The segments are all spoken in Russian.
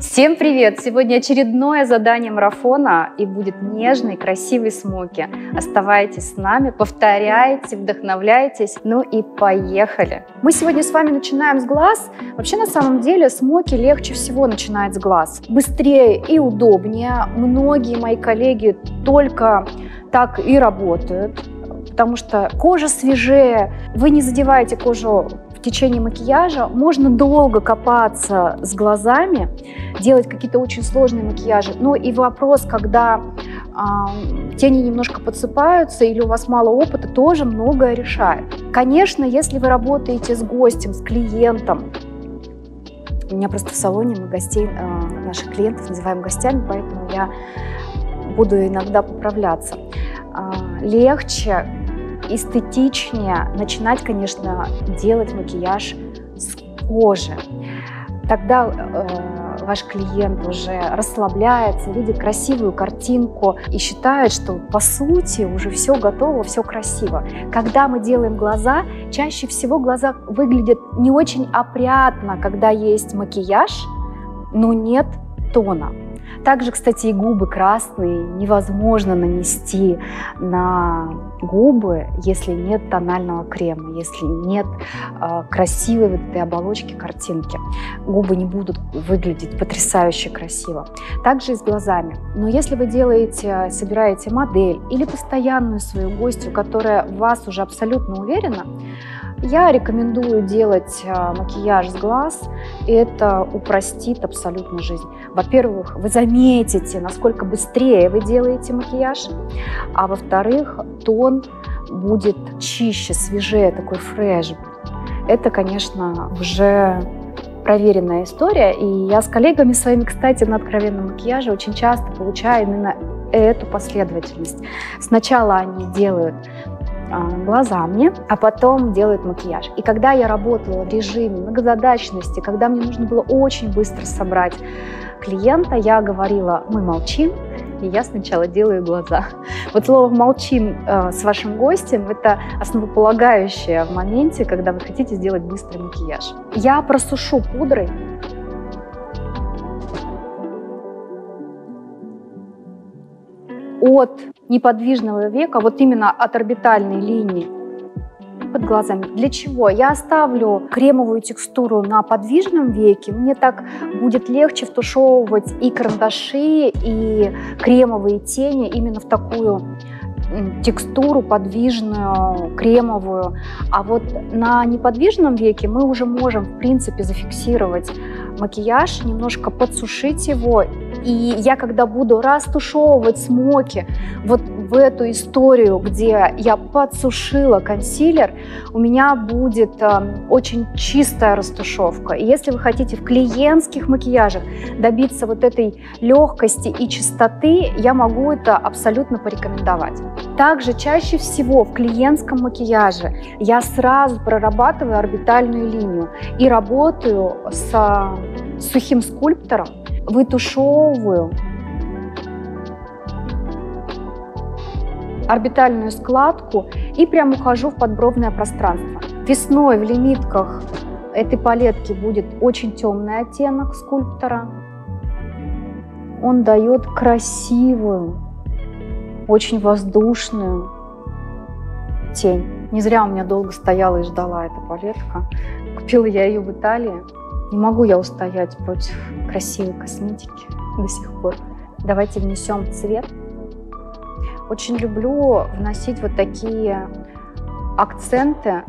Всем привет! Сегодня очередное задание марафона, и будет нежный, красивый смоки. Оставайтесь с нами, повторяйте, вдохновляйтесь, ну и поехали! Мы сегодня с вами начинаем с глаз. Вообще, на самом деле, смоки легче всего начинать с глаз. Быстрее и удобнее. Многие мои коллеги только так и работают, потому что кожа свежее, вы не задеваете кожу в течение макияжа, можно долго копаться с глазами, делать какие-то очень сложные макияжи. Ну и вопрос, когда тени немножко подсыпаются или у вас мало опыта, тоже многое решает. Конечно, если вы работаете с гостем, с клиентом, у меня просто в салоне мы гостей, наших клиентов называем гостями, поэтому я буду иногда поправляться. Легче, эстетичнее начинать, конечно, делать макияж с кожи. Тогда ваш клиент уже расслабляется, видит красивую картинку и считает, что по сути уже все готово, все красиво. Когда мы делаем глаза, чаще всего глаза выглядят не очень опрятно, когда есть макияж, но нет тона. Также, кстати, и губы красные невозможно нанести на губы, если нет тонального крема, если нет красивой вот этой оболочки, картинки. Губы не будут выглядеть потрясающе красиво. Также и с глазами. Но если вы делаете, собираете модель или постоянную свою гостью, которая в вас уже абсолютно уверена, я рекомендую делать макияж с глаз, и это упростит абсолютно жизнь. Во-первых, вы заметите, насколько быстрее вы делаете макияж, а во-вторых, тон будет чище, свежее, такой фреш. Это, конечно, уже проверенная история, и я с коллегами своими, кстати, на откровенном макияже очень часто получаю именно эту последовательность. Сначала они делают глаза мне, а потом делают макияж. И когда я работала в режиме многозадачности, когда мне нужно было очень быстро собрать клиента, я говорила: мы молчим, и я сначала делаю глаза. Вот слово «молчим» с вашим гостем – это основополагающее в моменте, когда вы хотите сделать быстрый макияж. Я просушу пудрой. От неподвижного века, вот именно от орбитальной линии под глазами. Для чего? Я оставлю кремовую текстуру на подвижном веке, мне так будет легче втушевывать и карандаши, и кремовые тени именно в такую текстуру подвижную, кремовую. А вот на неподвижном веке мы уже можем, в принципе, зафиксировать макияж, немножко подсушить его. И я, когда буду растушевывать смоки вот в эту историю, где я подсушила консилер, у меня будет очень чистая растушевка. И если вы хотите в клиентских макияжах добиться вот этой легкости и чистоты, я могу это абсолютно порекомендовать. Также чаще всего в клиентском макияже я сразу прорабатываю орбитальную линию и работаю с сухим скульптором, вытушевываю орбитальную складку и прям ухожу в подбровное пространство. Весной в лимитках этой палетки будет очень темный оттенок скульптора. Он дает красивую, очень воздушную тень. Не зря у меня долго стояла и ждала эта палетка. Купила я ее в Италии. Не могу я устоять против красивой косметики до сих пор. Давайте внесем цвет. Очень люблю вносить вот такие акценты,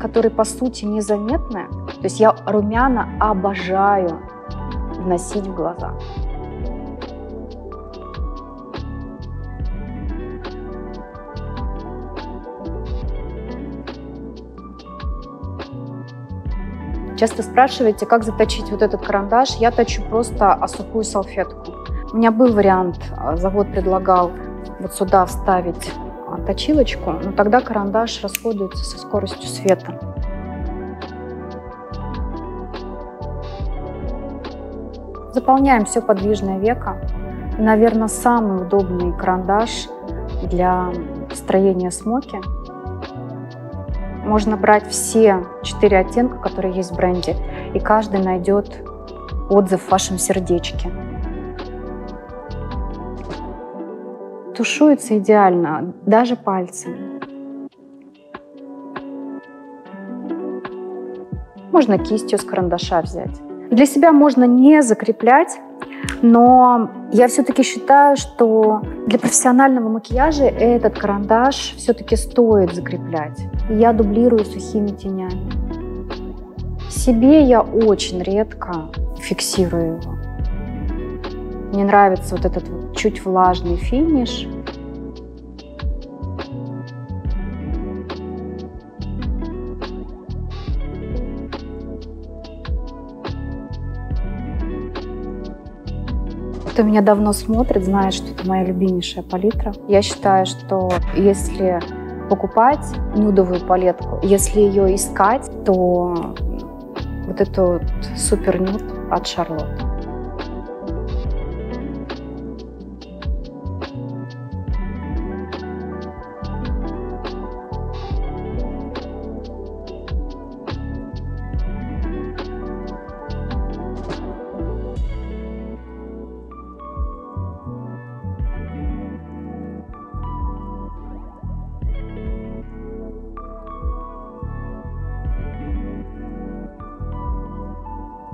которые по сути незаметны. То есть я румяна обожаю вносить в глаза. Часто спрашиваете, как заточить вот этот карандаш. Я точу просто о сухую салфетку. У меня был вариант, завод предлагал вот сюда вставить точилочку, но тогда карандаш расходуется со скоростью света. Заполняем все подвижное веко. И, наверное, самый удобный карандаш для строения смоки. Можно брать все 4 оттенка, которые есть в бренде, и каждый найдет отзыв в вашем сердечке. Тушуется идеально, даже пальцами. Можно кистью с карандаша взять. Для себя можно не закреплять, но я все-таки считаю, что для профессионального макияжа этот карандаш все-таки стоит закреплять. Я дублирую сухими тенями. Себе я очень редко фиксирую его. Мне нравится вот этот вот чуть влажный финиш. Кто меня давно смотрит, знает, что это моя любимейшая палитра. Я считаю, что если покупать нюдовую палетку, если ее искать, то вот эту вот супер нюд от Шарлотт.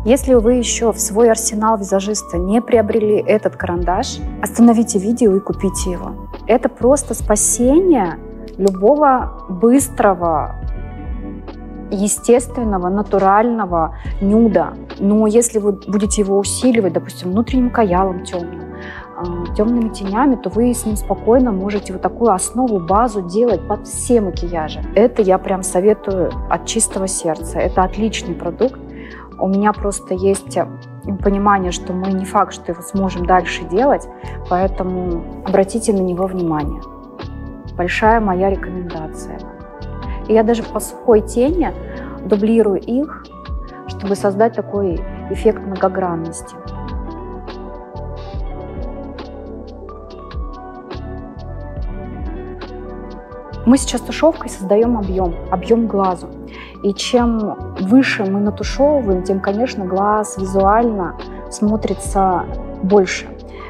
Если вы еще в свой арсенал визажиста не приобрели этот карандаш, остановите видео и купите его. Это просто спасение любого быстрого, естественного, натурального нюда. Но если вы будете его усиливать, допустим, внутренним каялом темным, темными тенями, то вы с ним спокойно можете вот такую основу, базу делать под все макияжи. Это я прям советую от чистого сердца. Это отличный продукт. У меня просто есть понимание, что мы не факт, что его сможем дальше делать, поэтому обратите на него внимание. Большая моя рекомендация. И я даже по сухой тени дублирую их, чтобы создать такой эффект многогранности. Мы сейчас тушевкой создаем объем глазу. И чем выше мы натушевываем, тем, конечно, глаз визуально смотрится больше.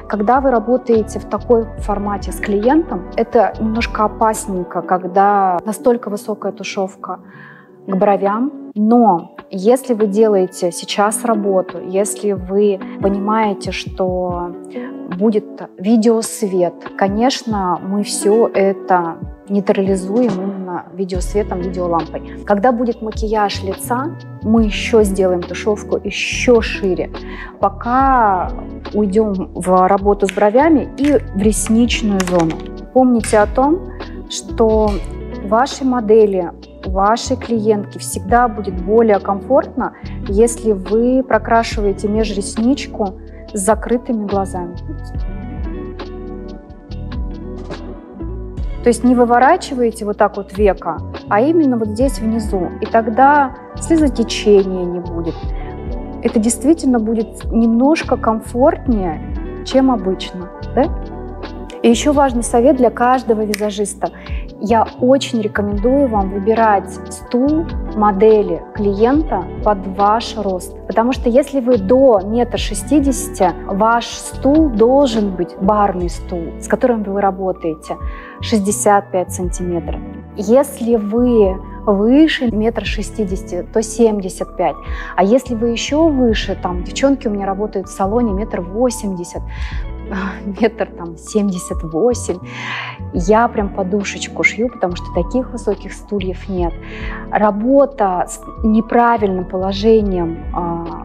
Когда вы работаете в такой формате с клиентом, это немножко опасненько, когда настолько высокая тушевка к бровям. Но если вы делаете сейчас работу, если вы понимаете, что будет видеосвет, конечно, мы все это нейтрализуем именно видеосветом, видеолампой. Когда будет макияж лица, мы еще сделаем тушевку еще шире. Пока уйдем в работу с бровями и в ресничную зону. Помните о том, что вашей модели, вашей клиентке всегда будет более комфортно, если вы прокрашиваете межресничку с закрытыми глазами. То есть не выворачиваете вот так вот века, а именно вот здесь внизу. И тогда слезотечения не будет. Это действительно будет немножко комфортнее, чем обычно. Да? И еще важный совет для каждого визажиста. Я очень рекомендую вам выбирать стул модели клиента под ваш рост. Потому что если вы до 1,60 м, ваш стул должен быть барный стул, с которым вы работаете, 65 сантиметров. Если вы выше 1,60 м, то 75 см. А если вы еще выше, там девчонки у меня работают в салоне 1,80 м, 1,78 м. Я прям подушечку шью, потому что таких высоких стульев нет. Работа с неправильным положением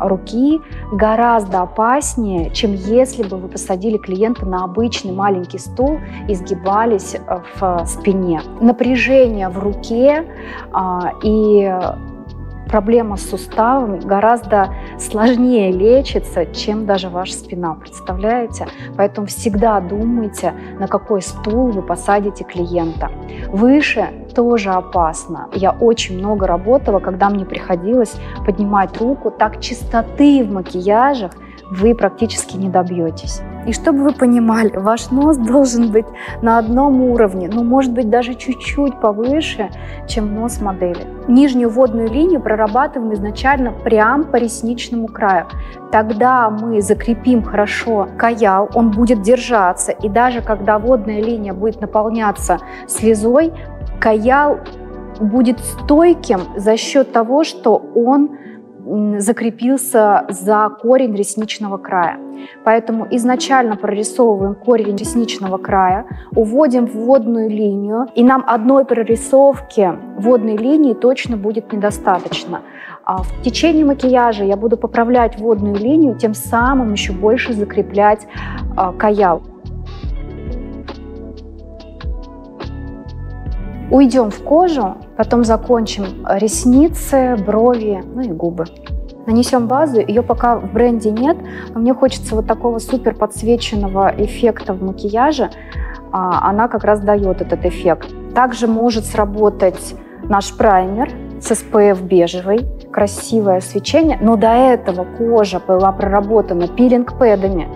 руки гораздо опаснее, чем если бы вы посадили клиента на обычный маленький стул и сгибались в спине. Напряжение в руке и проблема с суставом гораздо сложнее лечится, чем даже ваша спина, представляете? Поэтому всегда думайте, на какой стул вы посадите клиента. Выше тоже опасно. Я очень много работала, когда мне приходилось поднимать руку. Так чистоты в макияжах вы практически не добьетесь. И чтобы вы понимали, ваш нос должен быть на одном уровне, ну, может быть, даже чуть-чуть повыше, чем нос модели. Нижнюю водную линию прорабатываем изначально прямо по ресничному краю. Тогда мы закрепим хорошо каял, он будет держаться, и даже когда водная линия будет наполняться слезой, каял будет стойким за счет того, что он закрепился за корень ресничного края. Поэтому изначально прорисовываем корень ресничного края, уводим в водную линию, и нам одной прорисовки водной линии точно будет недостаточно. А в течение макияжа я буду поправлять водную линию, тем самым еще больше закреплять каял. Уйдем в кожу, потом закончим ресницы, брови, ну и губы. Нанесем базу, ее пока в бренде нет, но мне хочется вот такого супер подсвеченного эффекта в макияже, она как раз дает этот эффект. Также может сработать наш праймер с SPF бежевый, красивое освещение, но до этого кожа была проработана пилинг-пэдами.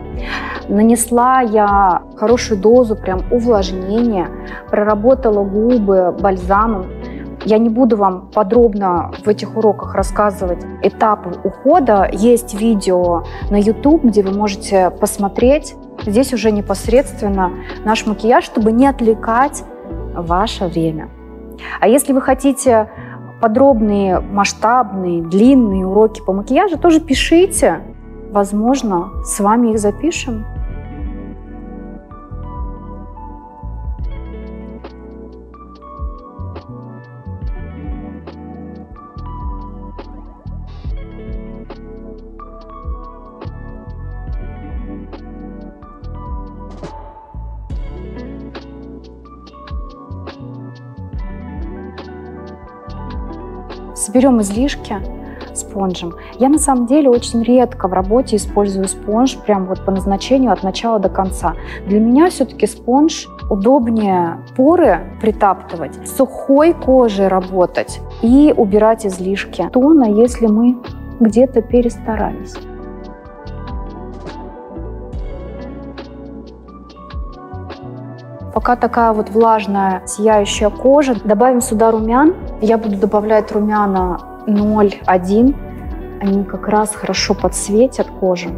Нанесла я хорошую дозу прям увлажнения, проработала губы бальзамом. Я не буду вам подробно в этих уроках рассказывать этапы ухода. Есть видео на YouTube, где вы можете посмотреть. Здесь уже непосредственно наш макияж, чтобы не отвлекать ваше время. А если вы хотите подробные, масштабные, длинные уроки по макияжу, тоже пишите. Возможно, с вами их запишем. Соберем излишки спонжем. Я на самом деле очень редко в работе использую спонж прям вот по назначению от начала до конца. Для меня все-таки спонж удобнее поры притаптывать, с сухой кожей работать и убирать излишки тона, если мы где-то перестарались. Пока такая вот влажная, сияющая кожа, добавим сюда румян. Я буду добавлять румяна 0,1. Они как раз хорошо подсветят кожу.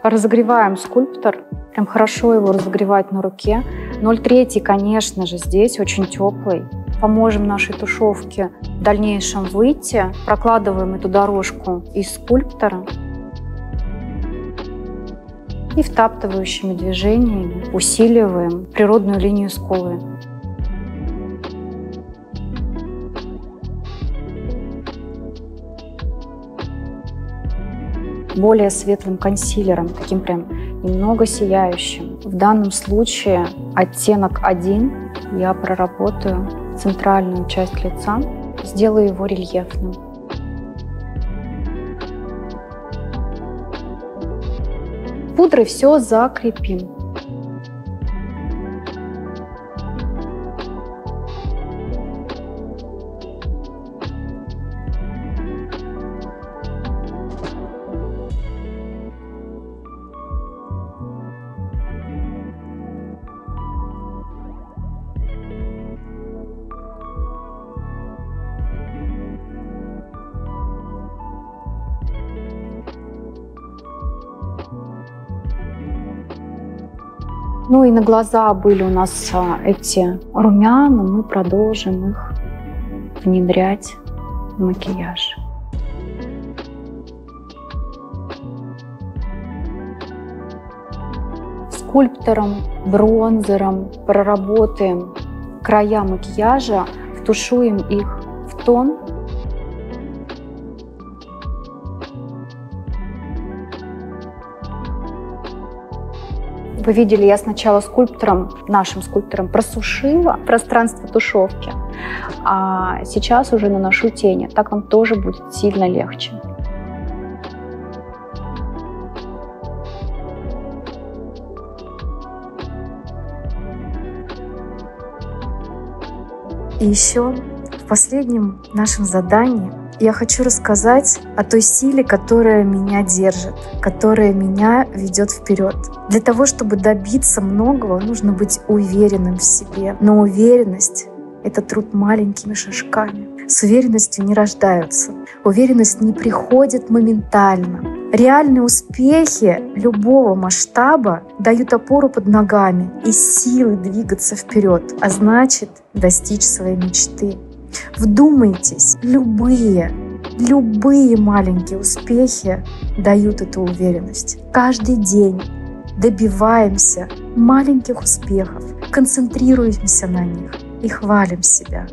Разогреваем скульптор, прям хорошо его разогревать на руке. 0,3, конечно же, здесь очень теплый. Поможем нашей тушевке в дальнейшем выйти. Прокладываем эту дорожку из скульптора. И втаптывающими движениями усиливаем природную линию скулы. Более светлым консилером, таким прям немного сияющим. В данном случае оттенок 1 я проработаю центральную часть лица, сделаю его рельефным. Пудрой все закрепим. Ну и на глаза были у нас эти румяна, мы продолжим их внедрять в макияж. Скульптором, бронзером проработаем края макияжа, втушуем их в тон. увидели, я сначала скульптором, нашим скульптором, просушила пространство тушевки, а сейчас уже наношу тени. Так вам тоже будет сильно легче. И еще в последнем нашем задании я хочу рассказать о той силе, которая меня держит, которая меня ведет вперед. Для того, чтобы добиться многого, нужно быть уверенным в себе. Но уверенность — это труд маленькими шажками. С уверенностью не рождаются. Уверенность не приходит моментально. Реальные успехи любого масштаба дают опору под ногами и силы двигаться вперед, а значит, достичь своей мечты. Вдумайтесь, любые маленькие успехи дают эту уверенность. Каждый день добиваемся маленьких успехов, концентрируемся на них и хвалим себя,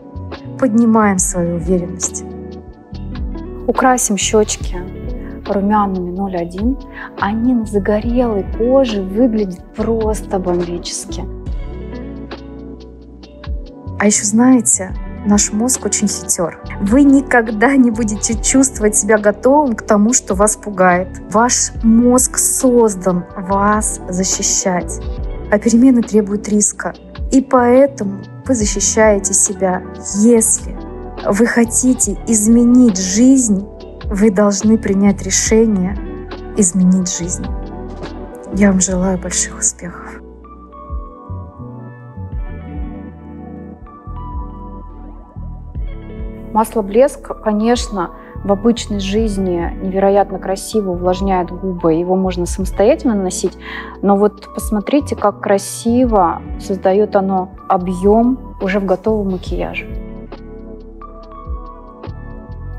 поднимаем свою уверенность. Украсим щечки румянами 0,1, они на загорелой коже выглядят просто бомбически. А еще знаете, наш мозг очень хитер. Вы никогда не будете чувствовать себя готовым к тому, что вас пугает. Ваш мозг создан вас защищать. А перемены требуют риска. И поэтому вы защищаете себя. Если вы хотите изменить жизнь, вы должны принять решение изменить жизнь. Я вам желаю больших успехов. Масло блеск, конечно, в обычной жизни невероятно красиво увлажняет губы. Его можно самостоятельно наносить. Но вот посмотрите, как красиво создает оно объем уже в готовом макияже.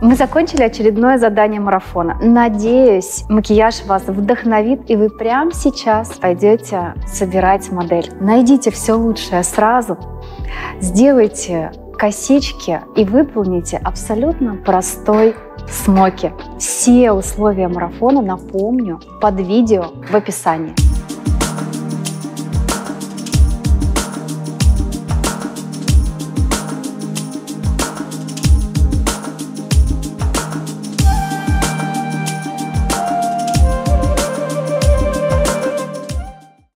Мы закончили очередное задание марафона. Надеюсь, макияж вас вдохновит, и вы прямо сейчас пойдете собирать модель. Найдите все лучшее сразу, сделайте косички и выполните абсолютно простой смоки. Все условия марафона, напомню, под видео в описании.